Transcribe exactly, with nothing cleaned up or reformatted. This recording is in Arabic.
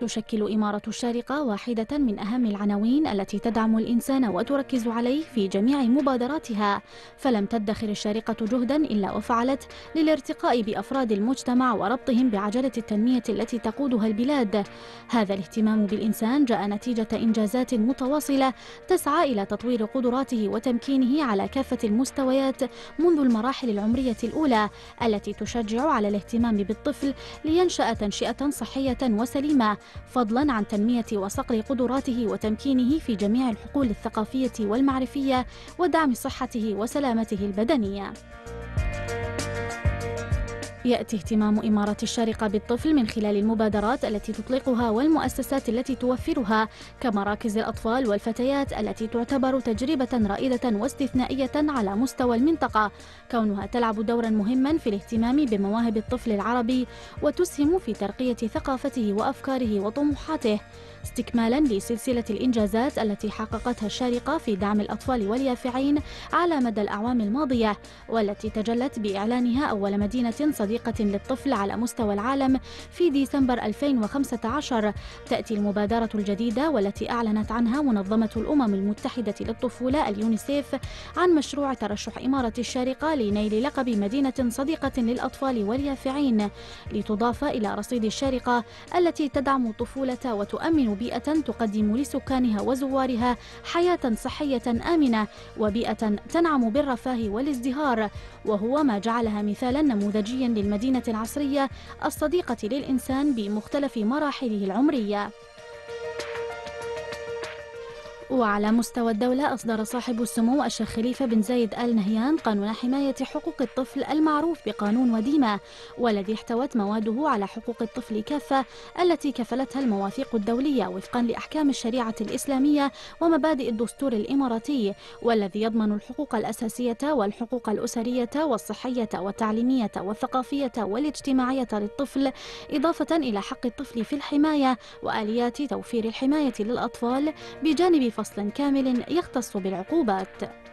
تشكل إمارة الشارقة واحدة من أهم العناوين التي تدعم الإنسان وتركز عليه في جميع مبادراتها، فلم تدخر الشارقة جهدا إلا وفعلت للارتقاء بأفراد المجتمع وربطهم بعجلة التنمية التي تقودها البلاد. هذا الاهتمام بالإنسان جاء نتيجة إنجازات متواصلة تسعى إلى تطوير قدراته وتمكينه على كافة المستويات منذ المراحل العمرية الأولى، التي تشجع على الاهتمام بالطفل لينشأ تنشئة صحية وسليمة، فضلا عن تنمية وصقل قدراته وتمكينه في جميع الحقول الثقافية والمعرفية ودعم صحته وسلامته البدنية. يأتي اهتمام إمارة الشارقة بالطفل من خلال المبادرات التي تطلقها والمؤسسات التي توفرها، كمراكز الأطفال والفتيات التي تعتبر تجربة رائدة واستثنائية على مستوى المنطقة، كونها تلعب دورا مهما في الاهتمام بمواهب الطفل العربي وتسهم في ترقية ثقافته وأفكاره وطموحاته، استكمالا لسلسلة الإنجازات التي حققتها الشارقة في دعم الأطفال واليافعين على مدى الأعوام الماضية، والتي تجلت بإعلانها أول مدينة صديقة للطفل على مستوى العالم في ديسمبر ألفين وخمسة عشر. تأتي المبادرة الجديدة والتي أعلنت عنها منظمة الأمم المتحدة للطفولة اليونيسيف عن مشروع ترشح إمارة الشارقة لنيل لقب مدينة صديقة للأطفال واليافعين، لتضاف إلى رصيد الشارقة التي تدعم الطفولة وتؤمن بيئة تقدم لسكانها وزوارها حياة صحية آمنة وبيئة تنعم بالرفاه والازدهار، وهو ما جعلها مثالا نموذجيا للمدينة العصرية الصديقة للإنسان بمختلف مراحله العمرية. وعلى مستوى الدولة أصدر صاحب السمو الشيخ خليفة بن زايد آل نهيان قانون حماية حقوق الطفل المعروف بقانون وديمة، والذي احتوت مواده على حقوق الطفل كافة التي كفلتها المواثيق الدولية وفقا لأحكام الشريعة الإسلامية ومبادئ الدستور الإماراتي، والذي يضمن الحقوق الأساسية والحقوق الأسرية والصحية والتعليمية والثقافية والاجتماعية للطفل، إضافة إلى حق الطفل في الحماية وآليات توفير الحماية للأطفال، بجانب فصل كامل يختص بالعقوبات.